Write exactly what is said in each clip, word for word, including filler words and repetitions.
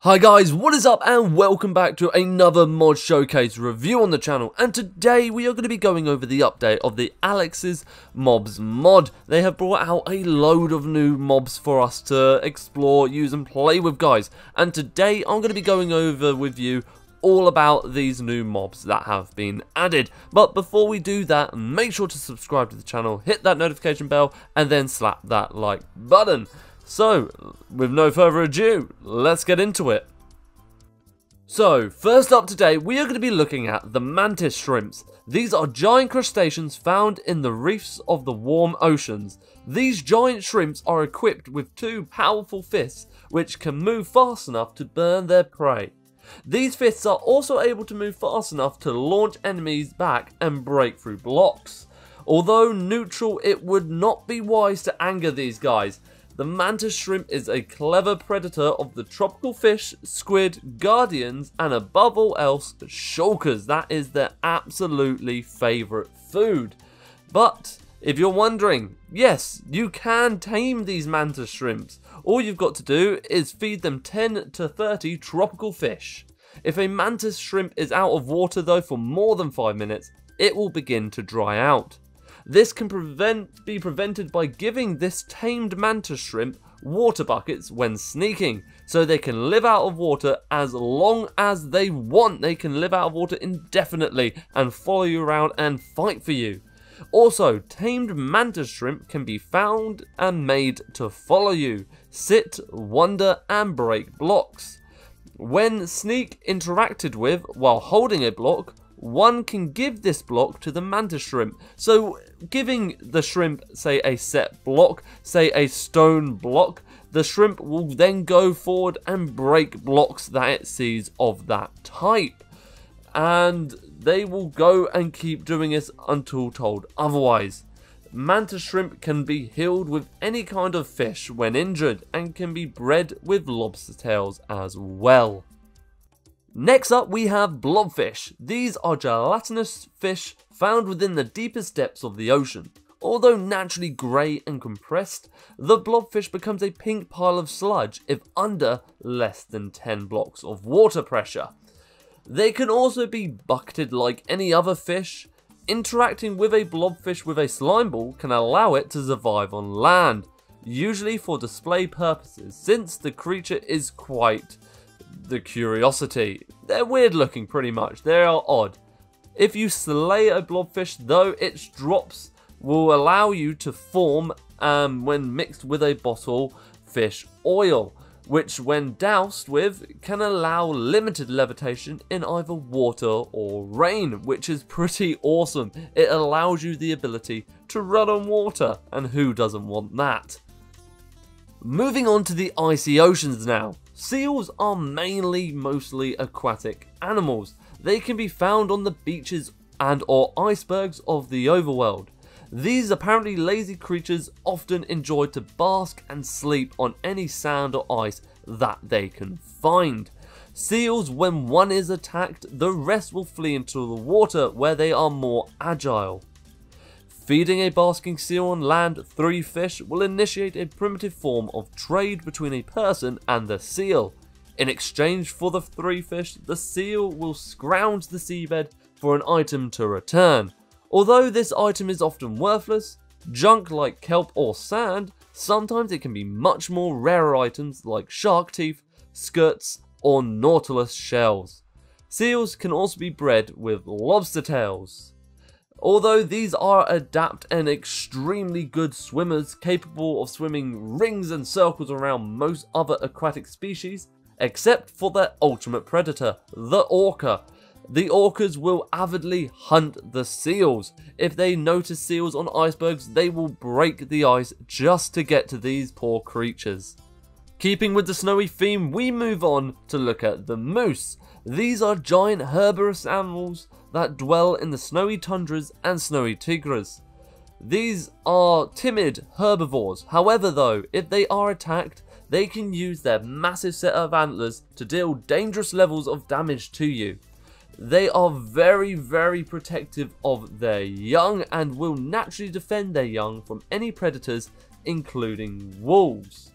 Hi guys, what is up and welcome back to another mod showcase review on the channel, and today we are going to be going over the update of the Alex's Mobs mod. They have brought out a load of new mobs for us to explore, use and play with, guys, and today I'm going to be going over with you all about these new mobs that have been added. But before we do that, make sure to subscribe to the channel, hit that notification bell and then slap that like button. So, with no further ado, let's get into it. So, first up today, we are going to be looking at the mantis shrimps. These are giant crustaceans found in the reefs of the warm oceans. These giant shrimps are equipped with two powerful fists, which can move fast enough to burn their prey. These fists are also able to move fast enough to launch enemies back and break through blocks. Although neutral, it would not be wise to anger these guys. The mantis shrimp is a clever predator of the tropical fish, squid, guardians, and above all else, shulkers. That is their absolutely favourite food. But if you're wondering, yes, you can tame these mantis shrimps. All you've got to do is feed them ten to thirty tropical fish. If a mantis shrimp is out of water though for more than five minutes, it will begin to dry out. This can prevent, be prevented by giving this tamed mantis shrimp water buckets when sneaking, so they can live out of water as long as they want. They can live out of water indefinitely and follow you around and fight for you. Also, tamed mantis shrimp can be found and made to follow you, sit, wander and break blocks. When sneak interacted with while holding a block, one can give this block to the mantis shrimp. So giving the shrimp, say, a set block, say a stone block, the shrimp will then go forward and break blocks that it sees of that type. And they will go and keep doing this until told otherwise. Mantis shrimp can be healed with any kind of fish when injured and can be bred with lobster tails as well. Next up we have blobfish. These are gelatinous fish found within the deepest depths of the ocean. Although naturally grey and compressed, the blobfish becomes a pink pile of sludge if under less than ten blocks of water pressure. They can also be bucketed like any other fish. Interacting with a blobfish with a slime ball can allow it to survive on land, usually for display purposes, since the creature is quite the curiosity. They're weird looking pretty much, they are odd. If you slay a blobfish though, its drops will allow you to form, um, when mixed with a bottle, fish oil, which when doused with can allow limited levitation in either water or rain, which is pretty awesome. It allows you the ability to run on water, and who doesn't want that? Moving on to the icy oceans now. Seals are mainly mostly aquatic animals. They can be found on the beaches and or icebergs of the overworld. These apparently lazy creatures often enjoy to bask and sleep on any sand or ice that they can find. Seals, when one is attacked, the rest will flee into the water where they are more agile. Feeding a basking seal on land three fish will initiate a primitive form of trade between a person and the seal. In exchange for the three fish, the seal will scrounge the seabed for an item to return. Although this item is often worthless, junk like kelp or sand, sometimes it can be much more rarer items like shark teeth, skirts or nautilus shells. Seals can also be bred with lobster tails. Although these are adept and extremely good swimmers, capable of swimming rings and circles around most other aquatic species, except for their ultimate predator, the orca. The orcas will avidly hunt the seals. If they notice seals on icebergs, they will break the ice just to get to these poor creatures. Keeping with the snowy theme, we move on to look at the moose. These are giant herbivorous animals that dwell in the snowy tundras and snowy tigris. These are timid herbivores. However though, if they are attacked, they can use their massive set of antlers to deal dangerous levels of damage to you. They are very, very protective of their young and will naturally defend their young from any predators, including wolves.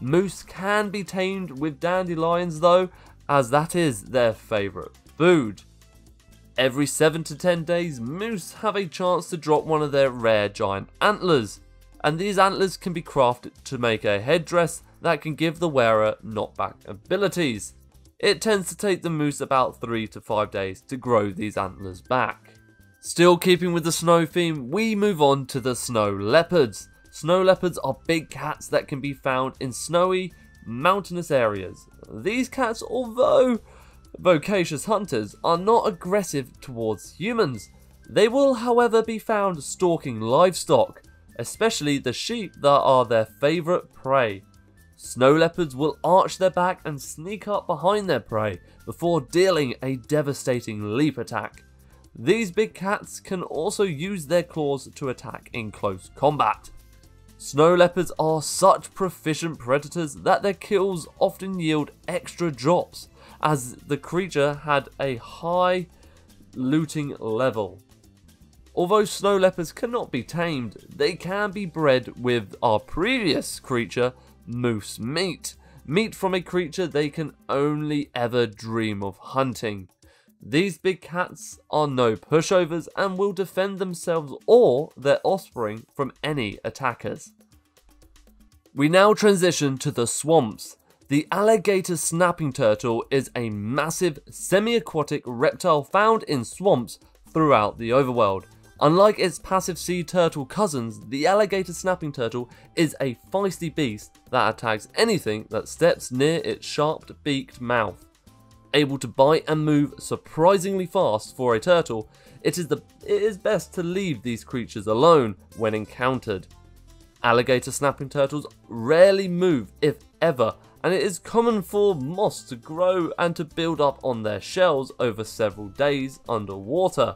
Moose can be tamed with dandelions though, as that is their favourite food. Every seven to ten days, moose have a chance to drop one of their rare giant antlers, and these antlers can be crafted to make a headdress that can give the wearer knockback abilities. It tends to take the moose about three to five days to grow these antlers back. Still keeping with the snow theme, we move on to the snow leopards. Snow leopards are big cats that can be found in snowy, mountainous areas. These cats, although vocacious hunters, are not aggressive towards humans. They will, however, be found stalking livestock, especially the sheep that are their favourite prey. Snow leopards will arch their back and sneak up behind their prey before dealing a devastating leap attack. These big cats can also use their claws to attack in close combat. Snow leopards are such proficient predators that their kills often yield extra drops, as the creature had a high looting level. Although snow leopards cannot be tamed, they can be bred with our previous creature, moose meat. Meat from a creature they can only ever dream of hunting. These big cats are no pushovers and will defend themselves or their offspring from any attackers. We now transition to the swamps. The alligator snapping turtle is a massive semi-aquatic reptile found in swamps throughout the overworld. Unlike its passive sea turtle cousins, the alligator snapping turtle is a feisty beast that attacks anything that steps near its sharp beaked mouth. Able to bite and move surprisingly fast for a turtle, it is, the, it is best to leave these creatures alone when encountered. Alligator snapping turtles rarely move, if ever, and it is common for moss to grow and to build up on their shells over several days underwater.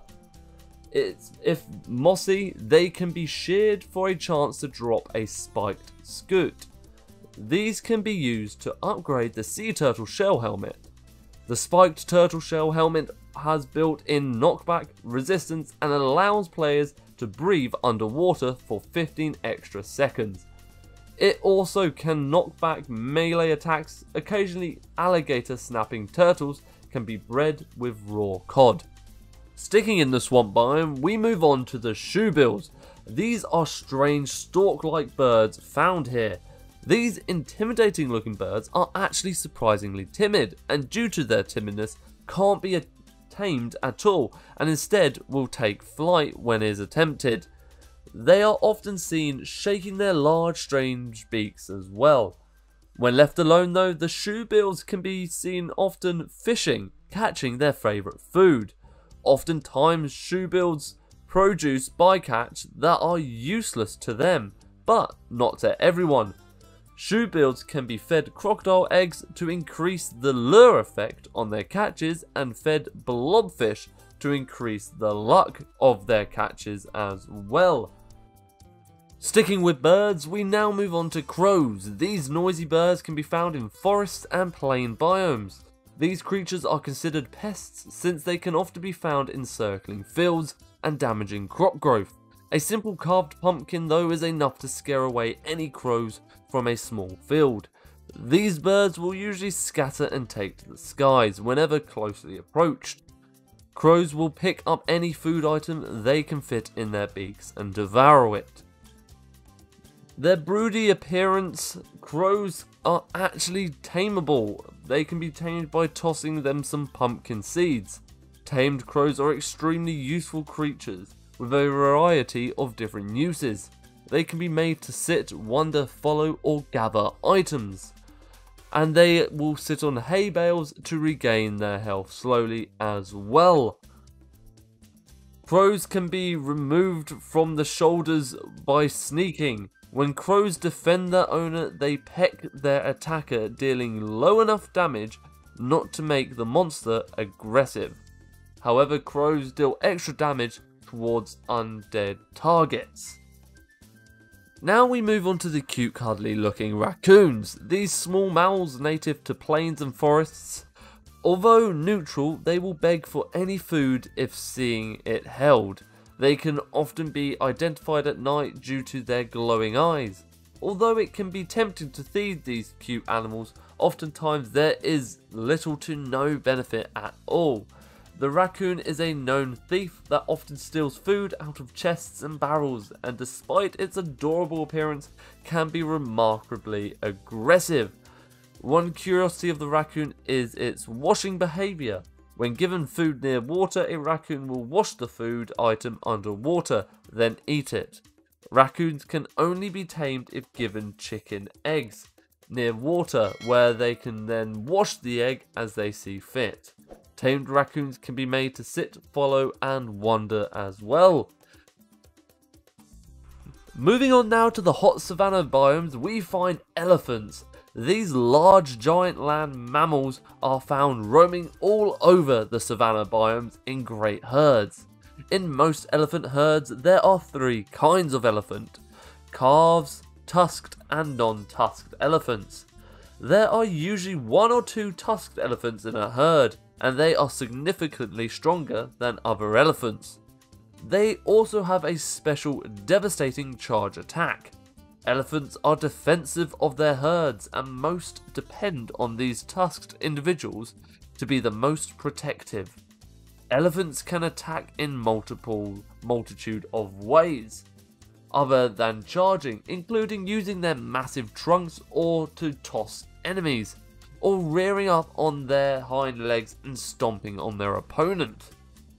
It's, if mossy, they can be sheared for a chance to drop a spiked scoot. These can be used to upgrade the sea turtle shell helmet. The spiked turtle shell helmet has built-in knockback resistance and allows players to breathe underwater for fifteen extra seconds. It also can knock back melee attacks. Occasionally, alligator snapping turtles can be bred with raw cod. Sticking in the swamp biome, we move on to the shoebills. These are strange stalk-like birds found here. These intimidating looking birds are actually surprisingly timid, and due to their timidness can't be tamed at all, and instead will take flight when it is attempted. They are often seen shaking their large strange beaks as well. When left alone though, the shoebills can be seen often fishing, catching their favourite food. Oftentimes, shoebills produce bycatch that are useless to them, but not to everyone. Shoebills can be fed crocodile eggs to increase the lure effect on their catches, and fed blobfish to increase the luck of their catches as well. Sticking with birds, we now move on to crows. These noisy birds can be found in forests and plain biomes. These creatures are considered pests since they can often be found encircling fields and damaging crop growth. A simple carved pumpkin though is enough to scare away any crows from a small field. These birds will usually scatter and take to the skies whenever closely approached. Crows will pick up any food item they can fit in their beaks and devour it. Their broody appearance, crows are actually tameable. They can be tamed by tossing them some pumpkin seeds. Tamed crows are extremely useful creatures with a variety of different uses. They can be made to sit, wander, follow or gather items. And they will sit on hay bales to regain their health slowly as well. Crows can be removed from the shoulders by sneaking. When crows defend their owner, they peck their attacker, dealing low enough damage not to make the monster aggressive. However, crows deal extra damage towards undead targets. Now we move on to the cute, cuddly looking raccoons. These small mammals, native to plains and forests, Although neutral, they will beg for any food if seeing it held. They can often be identified at night due to their glowing eyes. Although it can be tempting to feed these cute animals, oftentimes there is little to no benefit at all. The raccoon is a known thief that often steals food out of chests and barrels, and despite its adorable appearance, can be remarkably aggressive. One curiosity of the raccoon is its washing behaviour. When given food near water, a raccoon will wash the food item underwater, then eat it. Raccoons can only be tamed if given chicken eggs near water, where they can then wash the egg as they see fit. Tamed raccoons can be made to sit, follow, and wander as well. Moving on now to the hot savanna biomes, we find elephants. These large giant land mammals are found roaming all over the savanna biomes in great herds. In most elephant herds, there are three kinds of elephant: calves, tusked, and non-tusked elephants. There are usually one or two tusked elephants in a herd, and they are significantly stronger than other elephants. They also have a special devastating charge attack. Elephants are defensive of their herds, and most depend on these tusked individuals to be the most protective. Elephants can attack in multiple multitude of ways, other than charging, including using their massive trunks or to toss enemies, or rearing up on their hind legs and stomping on their opponent.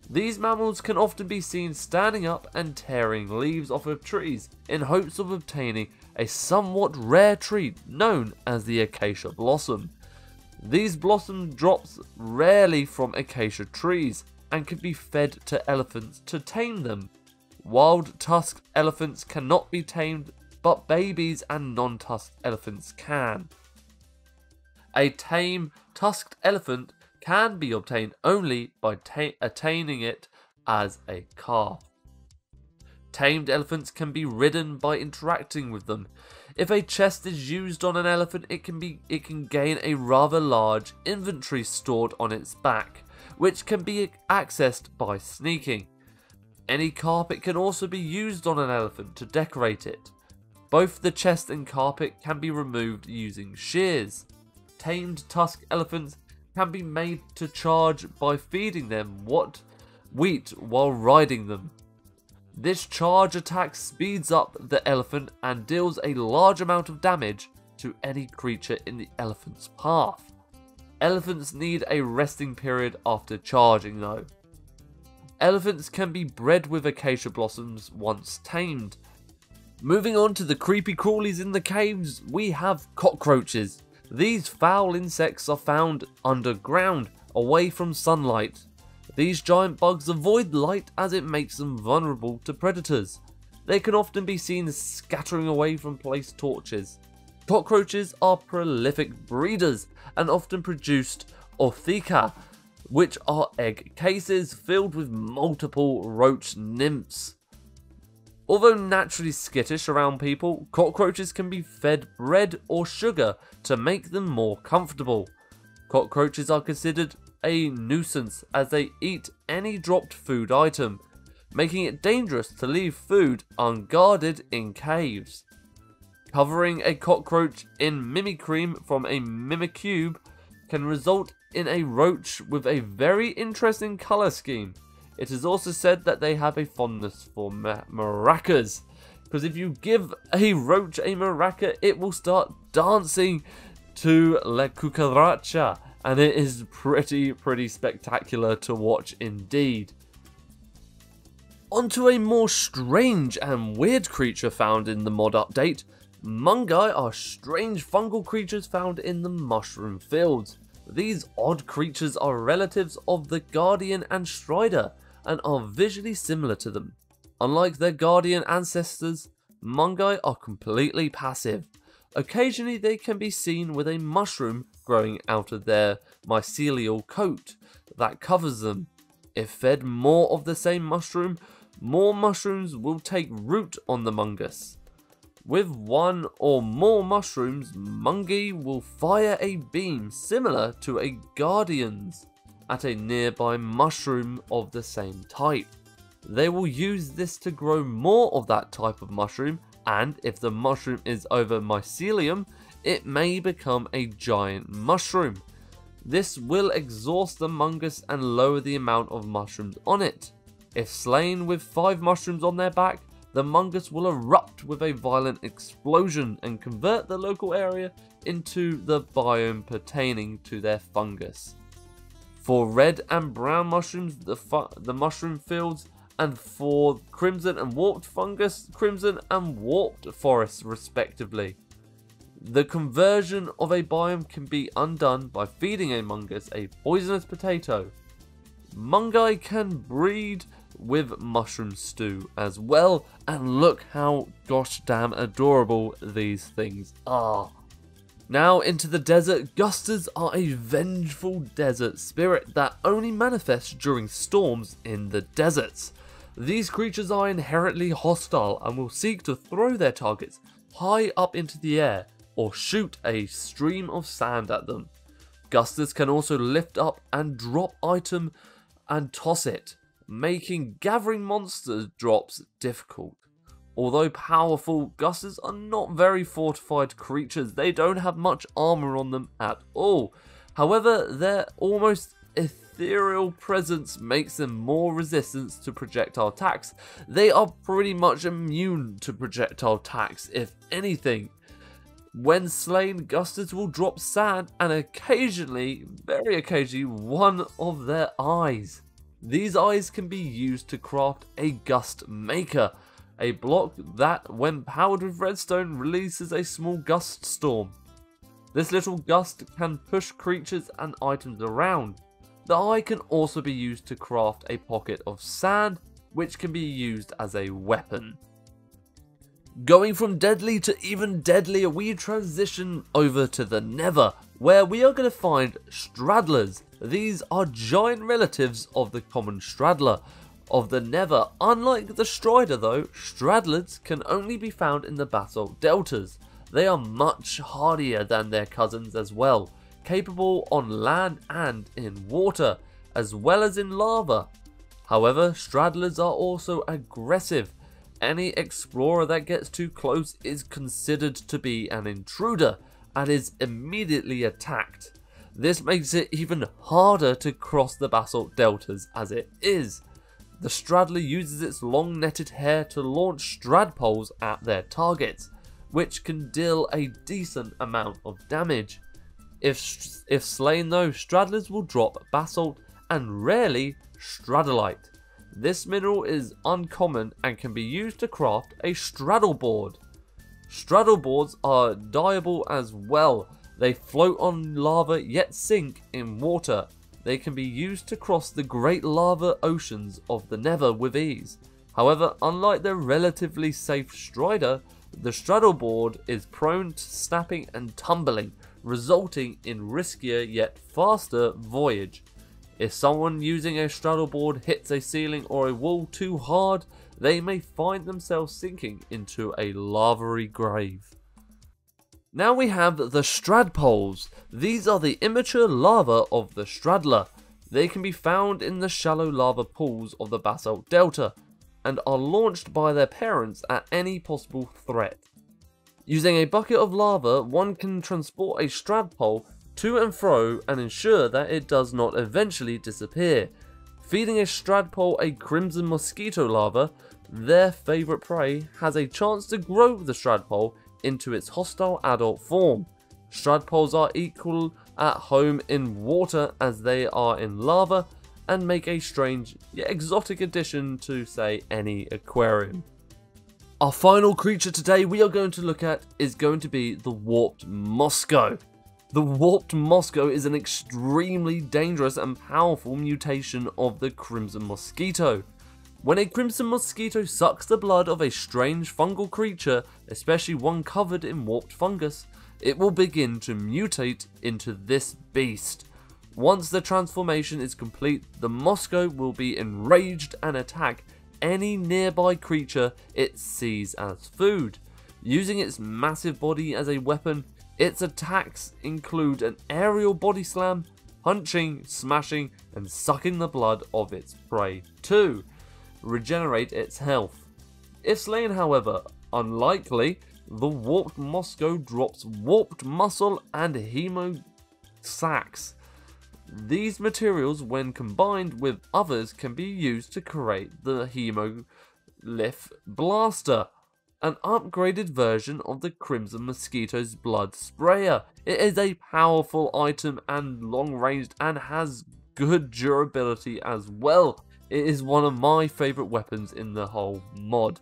These mammals can often be seen standing up and tearing leaves off of trees in hopes of obtaining a somewhat rare treat known as the acacia blossom. These blossom drops rarely from acacia trees and can be fed to elephants to tame them. Wild tusked elephants cannot be tamed, but babies and non-tusked elephants can. A tame tusked elephant can be obtained only by attaining it as a calf. Tamed elephants can be ridden by interacting with them. If a chest is used on an elephant, it can be it can gain a rather large inventory stored on its back, which can be accessed by sneaking. Any carpet can also be used on an elephant to decorate it. Both the chest and carpet can be removed using shears. Tamed tusk elephants can be made to charge by feeding them what wheat while riding them. This charge attack speeds up the elephant and deals a large amount of damage to any creature in the elephant's path. Elephants need a resting period after charging though. Elephants can be bred with acacia blossoms once tamed. Moving on to the creepy crawlies in the caves, we have cockroaches. These foul insects are found underground, away from sunlight. These giant bugs avoid light as it makes them vulnerable to predators. They can often be seen scattering away from place torches. Cockroaches are prolific breeders and often produced otheca, which are egg cases filled with multiple roach nymphs. Although naturally skittish around people, cockroaches can be fed bread or sugar to make them more comfortable. Cockroaches are considered a nuisance as they eat any dropped food item, making it dangerous to leave food unguarded in caves. Covering a cockroach in mimicry from a mimicube can result in a roach with a very interesting colour scheme. It is also said that they have a fondness for ma maracas, because if you give a roach a maraca, it will start dancing to La Cucaracha, and it is pretty, pretty spectacular to watch indeed. Onto a more strange and weird creature found in the mod update. Mungi are strange fungal creatures found in the mushroom fields. These odd creatures are relatives of the Guardian and Strider, and are visually similar to them. Unlike their Guardian ancestors, Mungi are completely passive. Occasionally they can be seen with a mushroom growing out of their mycelial coat that covers them. If fed more of the same mushroom, more mushrooms will take root on the Mungus. With one or more mushrooms, Mungi will fire a beam similar to a guardian's at a nearby mushroom of the same type. They will use this to grow more of that type of mushroom, and if the mushroom is over mycelium, it may become a giant mushroom. This will exhaust the Mungus and lower the amount of mushrooms on it. If slain with five mushrooms on their back, the Mungus will erupt with a violent explosion and convert the local area into the biome pertaining to their fungus. For red and brown mushrooms, the, the mushroom fields, and for crimson and warped fungus, crimson and warped forests respectively. The conversion of a biome can be undone by feeding a Mungus a poisonous potato. Mungi can breed with mushroom stew as well, and look how gosh damn adorable these things are. Now into the desert, Gusters are a vengeful desert spirit that only manifests during storms in the deserts. These creatures are inherently hostile and will seek to throw their targets high up into the air or shoot a stream of sand at them. Gusters can also lift up and drop item and toss it, making gathering monster drops difficult. Although powerful, Gusters are not very fortified creatures. They don't have much armor on them at all. However, their almost ethereal presence makes them more resistant to projectile attacks. They are pretty much immune to projectile attacks, if anything. When slain, Gusters will drop sand and occasionally, very occasionally, one of their eyes. These eyes can be used to craft a gust maker, a block that, when powered with redstone, releases a small gust storm. This little gust can push creatures and items around. The eye can also be used to craft a pocket of sand, which can be used as a weapon. Going from deadly to even deadlier, we transition over to the Nether, where we are going to find Straddlers. These are giant relatives of the common Straddler of the Nether. Unlike the Strider though, Straddlers can only be found in the basalt deltas. They are much hardier than their cousins as well, capable on land and in water, as well as in lava. However, Straddlers are also aggressive. Any explorer that gets too close is considered to be an intruder and is immediately attacked. This makes it even harder to cross the basalt deltas as it is. The Straddler uses its long netted hair to launch Stradpoles at their targets, which can deal a decent amount of damage. If, if slain though, Straddlers will drop basalt and rarely stradolite. This mineral is uncommon and can be used to craft a straddle board. Straddle boards are diable as well. They float on lava yet sink in water. They can be used to cross the great lava oceans of the Nether with ease. However, unlike the relatively safe Strider, the straddle board is prone to snapping and tumbling, resulting in riskier yet faster voyage. If someone using a straddle board hits a ceiling or a wall too hard, they may find themselves sinking into a lavary grave. Now we have the Stradpoles. These are the immature larvae of the Straddler. They can be found in the shallow lava pools of the basalt delta and are launched by their parents at any possible threat. Using a bucket of lava, one can transport a Stradpole to and fro and ensure that it does not eventually disappear. Feeding a Stradpole a Crimson Mosquito larva, their favourite prey, has a chance to grow the Stradpole into its hostile adult form. Stradpoles are equal at home in water as they are in lava, and make a strange yet exotic addition to, say, any aquarium. Our final creature today we are going to look at is going to be the Warped Mosco. The Warped Mosco is an extremely dangerous and powerful mutation of the Crimson Mosquito. When a Crimson Mosquito sucks the blood of a strange fungal creature, especially one covered in warped fungus, it will begin to mutate into this beast. Once the transformation is complete, the Mosco will be enraged and attack any nearby creature it sees as food. Using its massive body as a weapon, its attacks include an aerial body slam, punching, smashing, and sucking the blood of its prey. two. Regenerate its health. If slain, however, unlikely, the Warped Mosco drops Warped Muscle and Hemo Sacks. These materials, when combined with others, can be used to create the Hemo-Lif Blaster, an upgraded version of the Crimson Mosquito's blood sprayer. It is a powerful item and long-ranged and has good durability as well. It is one of my favourite weapons in the whole mod.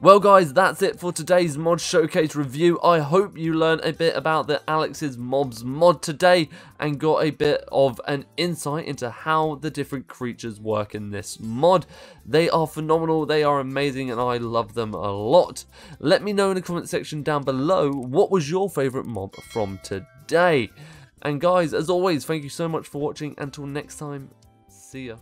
Well guys, that's it for today's mod showcase review. I hope you learned a bit about the Alex's Mobs mod today and got a bit of an insight into how the different creatures work in this mod. They are phenomenal, they are amazing, and I love them a lot. Let me know in the comment section down below what was your favourite mob from today. And guys, as always, thank you so much for watching. Until next time, see ya.